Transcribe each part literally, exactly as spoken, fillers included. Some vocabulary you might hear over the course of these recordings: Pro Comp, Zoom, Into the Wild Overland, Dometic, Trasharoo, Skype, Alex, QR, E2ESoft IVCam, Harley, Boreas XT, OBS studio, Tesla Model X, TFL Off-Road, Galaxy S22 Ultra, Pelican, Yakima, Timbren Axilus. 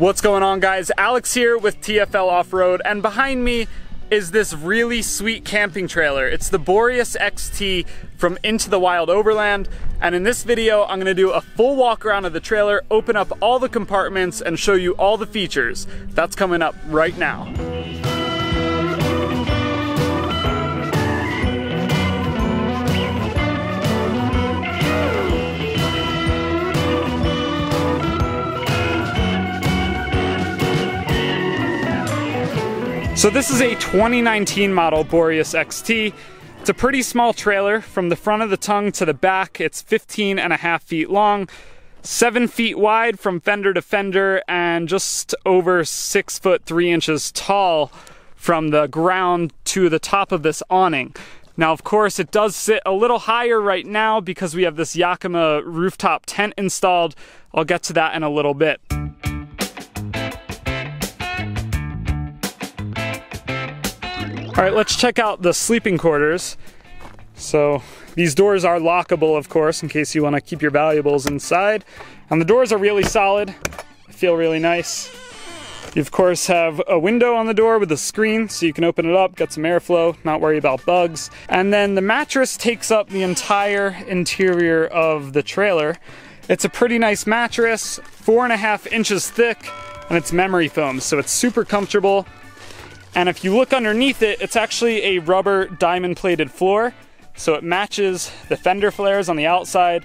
What's going on, guys? Alex here with T F L Off-Road, and behind me is this really sweet camping trailer. It's the Boreas X T from Into the Wild Overland, and in this video I'm gonna do a full walk around of the trailer, open up all the compartments, and show you all the features. That's coming up right now. So this is a twenty nineteen model Boreas X T. It's a pretty small trailer from the front of the tongue to the back. It's fifteen and a half feet long, seven feet wide from fender to fender, and just over six foot three inches tall from the ground to the top of this awning. Now, of course, it does sit a little higher right now because we have this Yakima rooftop tent installed. I'll get to that in a little bit. All right, let's check out the sleeping quarters. So these doors are lockable, of course, in case you want to keep your valuables inside. And the doors are really solid, feel really nice. You, of course, have a window on the door with a screen, so you can open it up, get some airflow, not worry about bugs. And then the mattress takes up the entire interior of the trailer. It's a pretty nice mattress, four and a half inches thick, and it's memory foam, so it's super comfortable. And if you look underneath it, it's actually a rubber diamond-plated floor, so it matches the fender flares on the outside,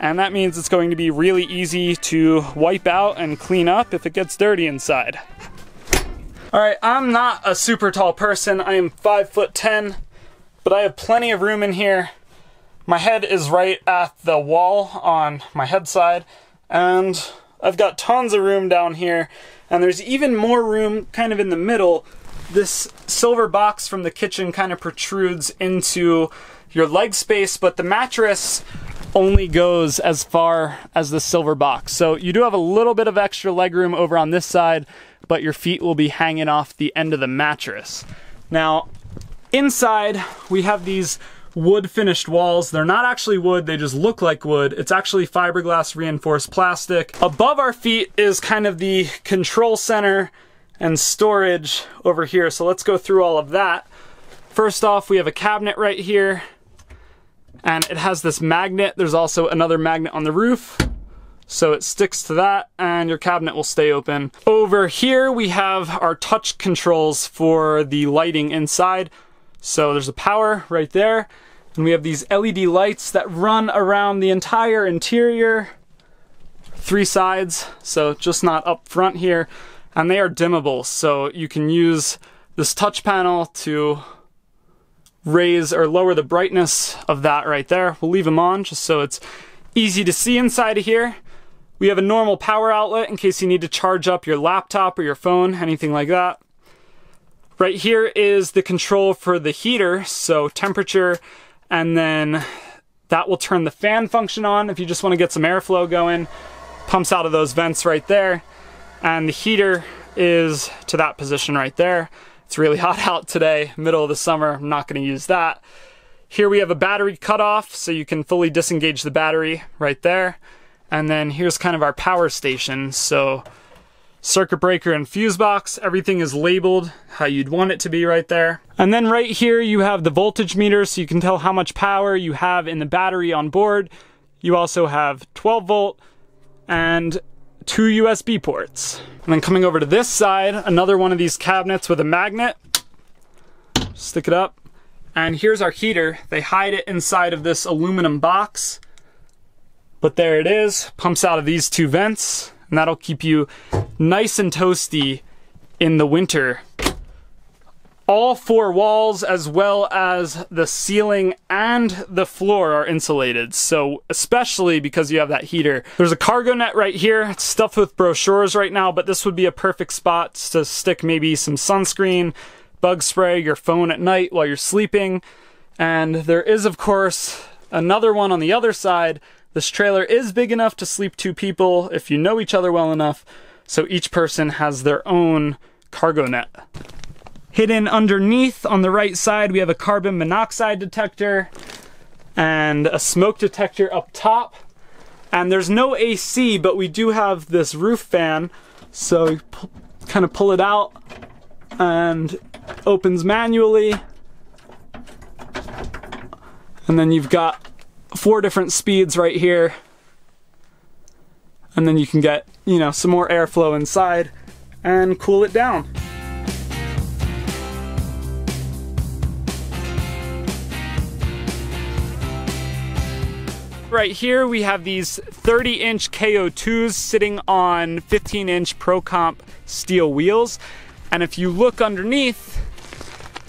and that means it's going to be really easy to wipe out and clean up if it gets dirty inside. All right, I'm not a super tall person. I am five foot ten, but I have plenty of room in here. My head is right at the wall on my head side, and I've got tons of room down here, and there's even more room kind of in the middle. This silver box from the kitchen kind of protrudes into your leg space, but the mattress only goes as far as the silver box. So you do have a little bit of extra leg room over on this side, but your feet will be hanging off the end of the mattress. Now, inside we have these wood finished walls. They're not actually wood, they just look like wood. It's actually fiberglass reinforced plastic. Above our feet is kind of the control center and storage over here. So let's go through all of that. First off, we have a cabinet right here, and it has this magnet. There's also another magnet on the roof, so it sticks to that and your cabinet will stay open. Over here we have our touch controls for the lighting inside. So there's a power right there, and we have these L E D lights that run around the entire interior, three sides, so just not up front here. And they are dimmable, so you can use this touch panel to raise or lower the brightness of that right there. We'll leave them on just so it's easy to see inside of here. We have a normal power outlet in case you need to charge up your laptop or your phone, anything like that. Right here is the control for the heater, so temperature, and then that will turn the fan function on if you just want to get some airflow going. Pumps out of those vents right there. And the heater is to that position right there. It's really hot out today, middle of the summer. I'm not going to use that. Here we have a battery cutoff, so you can fully disengage the battery right there. And then here's kind of our power station. So circuit breaker and fuse box, everything is labeled how you'd want it to be right there. And then right here you have the voltage meter, so you can tell how much power you have in the battery on board. You also have twelve volt and two U S B ports. And then coming over to this side, another one of these cabinets with a magnet. Stick it up. And here's our heater. They hide it inside of this aluminum box, but there it is. Pumps out of these two vents, and that'll keep you nice and toasty in the winter. All four walls, as well as the ceiling and the floor, are insulated. So especially because you have that heater. There's a cargo net right here. It's stuffed with brochures right now, but this would be a perfect spot to stick maybe some sunscreen, bug spray, your phone at night while you're sleeping. And there is, of course, another one on the other side. This trailer is big enough to sleep two people if you know each other well enough. So each person has their own cargo net. Hidden underneath on the right side, we have a carbon monoxide detector and a smoke detector up top. And there's no A C, but we do have this roof fan, So you kind of pull it out and opens manually, and then you've got four different speeds right here, and then you can get, you know, some more airflow inside and cool it down. Right here we have these thirty inch K O twos sitting on fifteen inch Pro Comp steel wheels, and if you look underneath,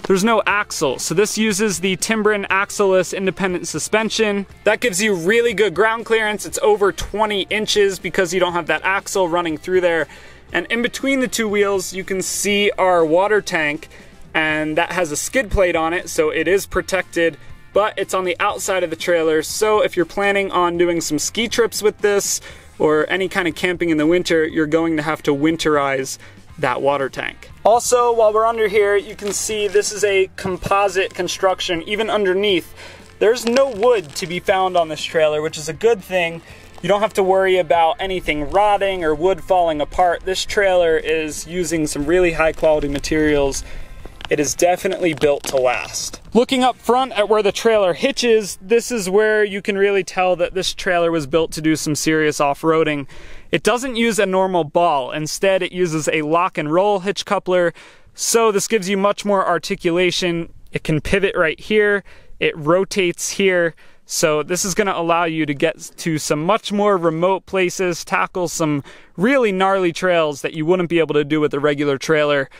there's no axle. So this uses the Timbren Axilus independent suspension. That gives you really good ground clearance. It's over twenty inches because you don't have that axle running through there. And in between the two wheels, you can see our water tank, and that has a skid plate on it, so it is protected, but it's on the outside of the trailer. So if you're planning on doing some ski trips with this or any kind of camping in the winter, you're going to have to winterize that water tank. Also, while we're under here, you can see this is a composite construction. Even underneath, there's no wood to be found on this trailer, which is a good thing. You don't have to worry about anything rotting or wood falling apart. This trailer is using some really high quality materials. It is definitely built to last. Looking up front at where the trailer hitches, this is where you can really tell that this trailer was built to do some serious off-roading. It doesn't use a normal ball. Instead, it uses a lock and roll hitch coupler. So this gives you much more articulation. It can pivot right here. It rotates here. So this is gonna allow you to get to some much more remote places, tackle some really gnarly trails that you wouldn't be able to do with a regular trailer.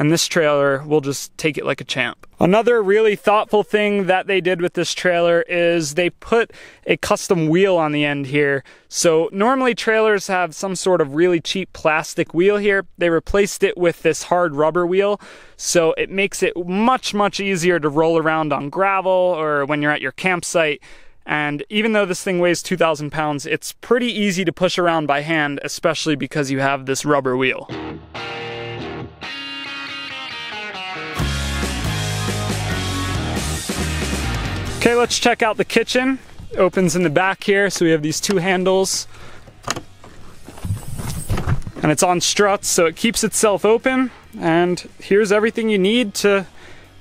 And this trailer will just take it like a champ. Another really thoughtful thing that they did with this trailer is they put a custom wheel on the end here. So normally trailers have some sort of really cheap plastic wheel here. They replaced it with this hard rubber wheel. So it makes it much, much easier to roll around on gravel or when you're at your campsite. And even though this thing weighs two thousand pounds, it's pretty easy to push around by hand, especially because you have this rubber wheel. Okay, let's check out the kitchen. It opens in the back here, so we have these two handles. And it's on struts, so it keeps itself open. And here's everything you need to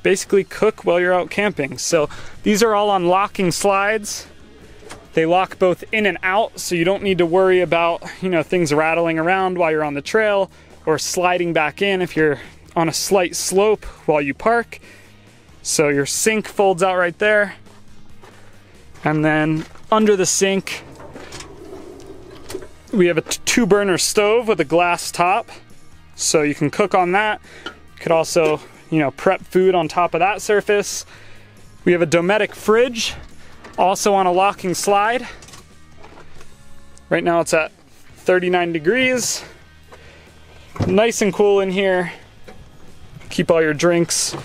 basically cook while you're out camping. So these are all on locking slides. They lock both in and out, so you don't need to worry about, you know, things rattling around while you're on the trail or sliding back in if you're on a slight slope while you park. So your sink folds out right there. And then under the sink, we have a two burner stove with a glass top. So you can cook on that. You could also, you know, prep food on top of that surface. We have a Dometic fridge, also on a locking slide. Right now it's at thirty-nine degrees. Nice and cool in here. Keep all your drinks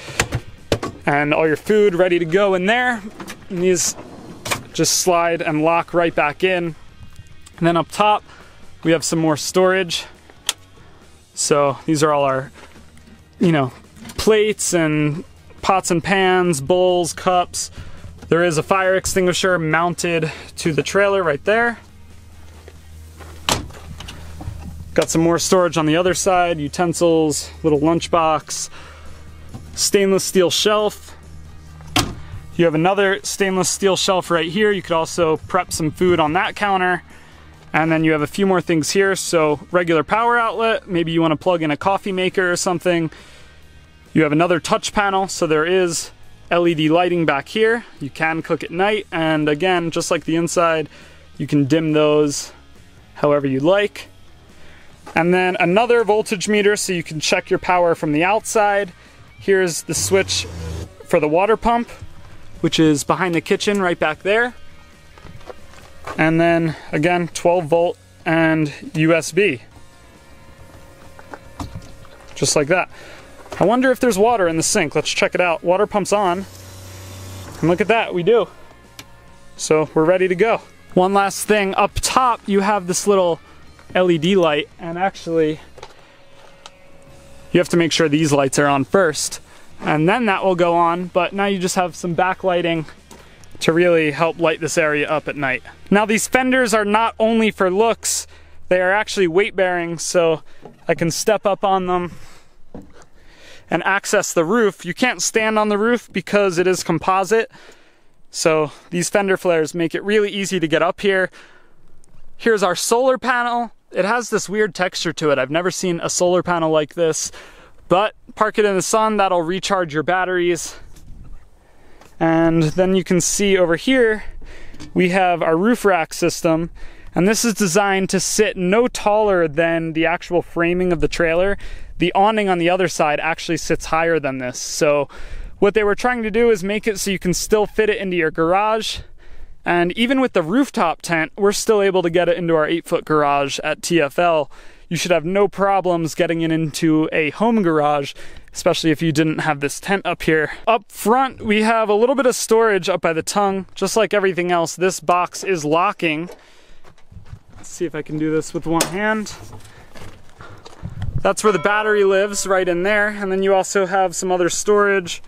and all your food ready to go in there. And these just slide and lock right back in. And then up top, we have some more storage. So these are all our, you know, plates and pots and pans, bowls, cups. There is a fire extinguisher mounted to the trailer right there. Got some more storage on the other side, utensils, little lunchbox, stainless steel shelf. You have another stainless steel shelf right here. You could also prep some food on that counter. And then you have a few more things here. So regular power outlet, maybe you want to plug in a coffee maker or something. You have another touch panel, so there is L E D lighting back here. You can cook at night, and again, just like the inside, you can dim those however you like. And then another voltage meter, so you can check your power from the outside. Here's the switch for the water pump, which is behind the kitchen right back there. And then again, twelve volt and U S B. Just like that. I wonder if there's water in the sink. Let's check it out. Water pump's on. And look at that, we do. So we're ready to go. One last thing, up top you have this little L E D light, and actually, you have to make sure these lights are on first, and then that will go on, but now you just have some backlighting to really help light this area up at night. Now these fenders are not only for looks, They are actually weight bearing, so I can step up on them and access the roof. You can't stand on the roof because it is composite, so these fender flares make it really easy to get up here. Here's our solar panel. It has this weird texture to it. I've never seen a solar panel like this, but park it in the sun, that'll recharge your batteries. And then you can see over here, we have our roof rack system, and this is designed to sit no taller than the actual framing of the trailer. The awning on the other side actually sits higher than this. So what they were trying to do is make it so you can still fit it into your garage. And even with the rooftop tent, we're still able to get it into our eight foot garage at T F L. You should have no problems getting it into a home garage, especially if you didn't have this tent up here. Up front, we have a little bit of storage up by the tongue. Just like everything else, this box is locking. Let's see if I can do this with one hand. That's where the battery lives, right in there. And then you also have some other storage.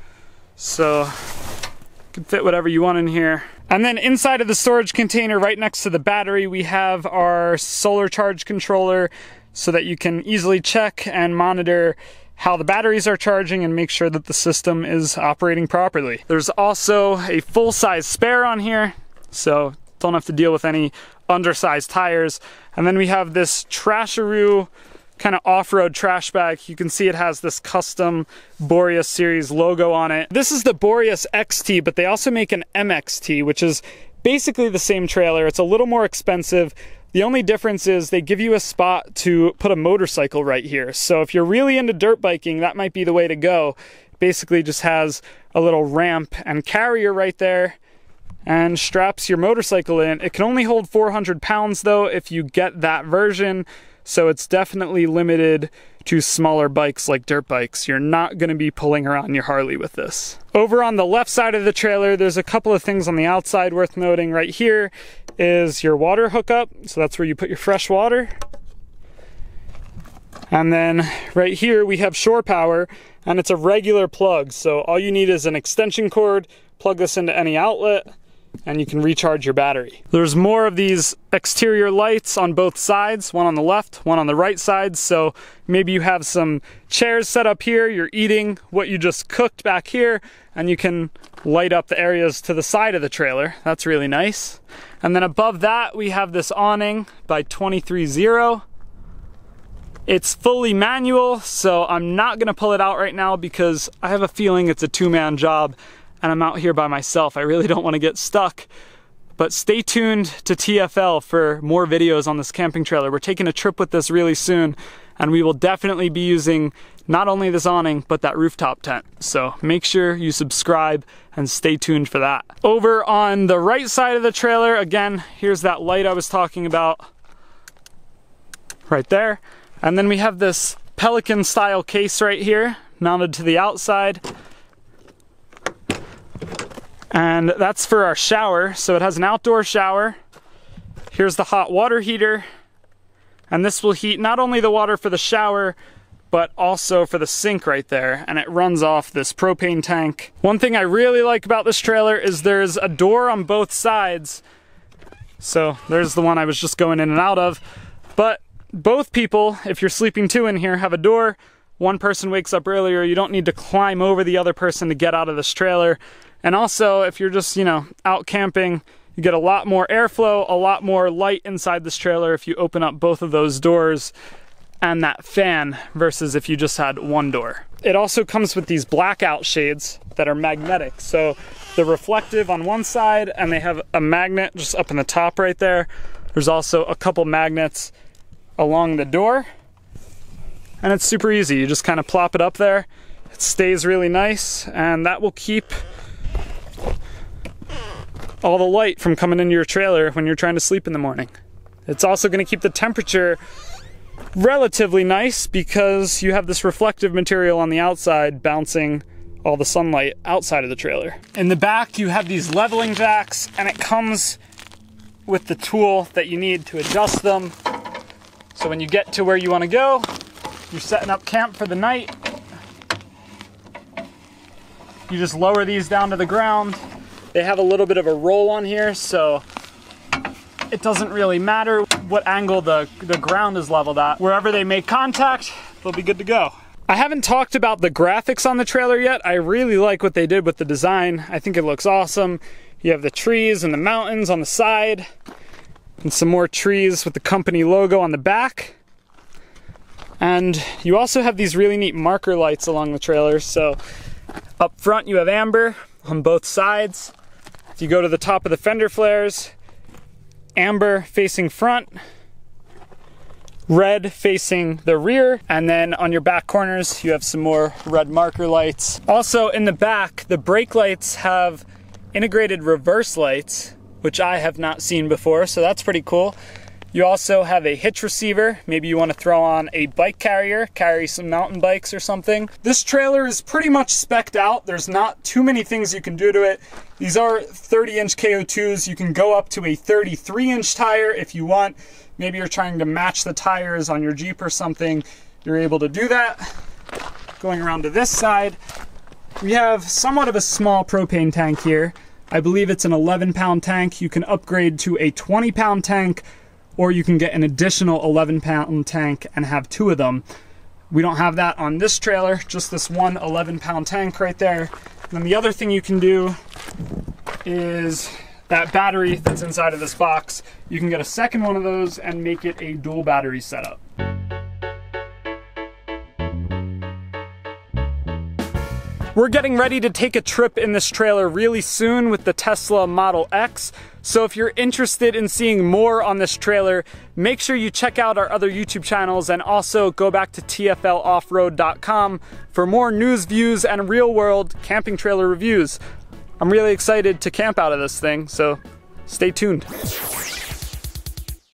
So you can fit whatever you want in here. And then inside of the storage container right next to the battery, we have our solar charge controller so that you can easily check and monitor how the batteries are charging and make sure that the system is operating properly. There's also a full-size spare on here, so don't have to deal with any undersized tires. And then we have this Trasharoo kind of off-road trash bag. You can see it has this custom Boreas series logo on it. This is the Boreas X T, but they also make an M X T, which is basically the same trailer. It's a little more expensive. The only difference is they give you a spot to put a motorcycle right here. So if you're really into dirt biking, that might be the way to go. Basically just has a little ramp and carrier right there and straps your motorcycle in. It can only hold four hundred pounds though if you get that version. So it's definitely limited to smaller bikes like dirt bikes. You're not gonna be pulling around your Harley with this. Over on the left side of the trailer, there's a couple of things on the outside worth noting. Right here is your water hookup. So that's where you put your fresh water. And then right here we have shore power, and it's a regular plug. So all you need is an extension cord, plug this into any outlet, and you can recharge your battery. There's more of these exterior lights on both sides, one on the left, one on the right side. So maybe you have some chairs set up here, you're eating what you just cooked back here, and you can light up the areas to the side of the trailer. That's really nice. And then above that, we have this awning by twenty-three zero. It's fully manual, so I'm not gonna pull it out right now because I have a feeling it's a two-man job and I'm out here by myself. I really don't want to get stuck, but stay tuned to T F L for more videos on this camping trailer. We're taking a trip with this really soon, and we will definitely be using not only this awning, but that rooftop tent. So make sure you subscribe and stay tuned for that. Over on the right side of the trailer, again, here's that light I was talking about right there. And then we have this Pelican style case right here, mounted to the outside. And that's for our shower. So it has an outdoor shower. Here's the hot water heater. And this will heat not only the water for the shower, but also for the sink right there. And it runs off this propane tank. One thing I really like about this trailer is there's a door on both sides. So there's the one I was just going in and out of. But both people, if you're sleeping two in here, have a door. One person wakes up earlier. You don't need to climb over the other person to get out of this trailer. And also, if you're just, you know, out camping, you get a lot more airflow, a lot more light inside this trailer if you open up both of those doors and that fan versus if you just had one door. It also comes with these blackout shades that are magnetic. So they're reflective on one side and they have a magnet just up in the top right there. There's also a couple magnets along the door. And it's super easy. You just kind of plop it up there. It stays really nice, and that will keep all the light from coming into your trailer when you're trying to sleep in the morning. It's also going to keep the temperature relatively nice because you have this reflective material on the outside bouncing all the sunlight outside of the trailer. In the back, you have these leveling jacks, and it comes with the tool that you need to adjust them. So when you get to where you want to go, you're setting up camp for the night, you just lower these down to the ground. They have a little bit of a roll on here, so it doesn't really matter what angle the, the ground is leveled at. Wherever they make contact, they'll be good to go. I haven't talked about the graphics on the trailer yet. I really like what they did with the design. I think it looks awesome. You have the trees and the mountains on the side, and some more trees with the company logo on the back. And you also have these really neat marker lights along the trailer. So up front you have amber on both sides. If you go to the top of the fender flares, amber facing front, red facing the rear, and then on your back corners you have some more red marker lights. Also in the back, the brake lights have integrated reverse lights, which I have not seen before, so that's pretty cool. You also have a hitch receiver. Maybe you want to throw on a bike carrier, carry some mountain bikes or something. This trailer is pretty much spec'd out. There's not too many things you can do to it. These are thirty inch K O twos. You can go up to a thirty-three inch tire if you want. Maybe you're trying to match the tires on your Jeep or something. You're able to do that. Going around to this side, we have somewhat of a small propane tank here. I believe it's an eleven pound tank. You can upgrade to a twenty pound tank, or you can get an additional eleven pound tank and have two of them. We don't have that on this trailer, just this one eleven pound tank right there. And then the other thing you can do is that battery that's inside of this box. You can get a second one of those and make it a dual battery setup. We're getting ready to take a trip in this trailer really soon with the Tesla Model X. So if you're interested in seeing more on this trailer, make sure you check out our other YouTube channels and also go back to T F L off road dot com for more news, views, and real-world camping trailer reviews. I'm really excited to camp out of this thing, so stay tuned.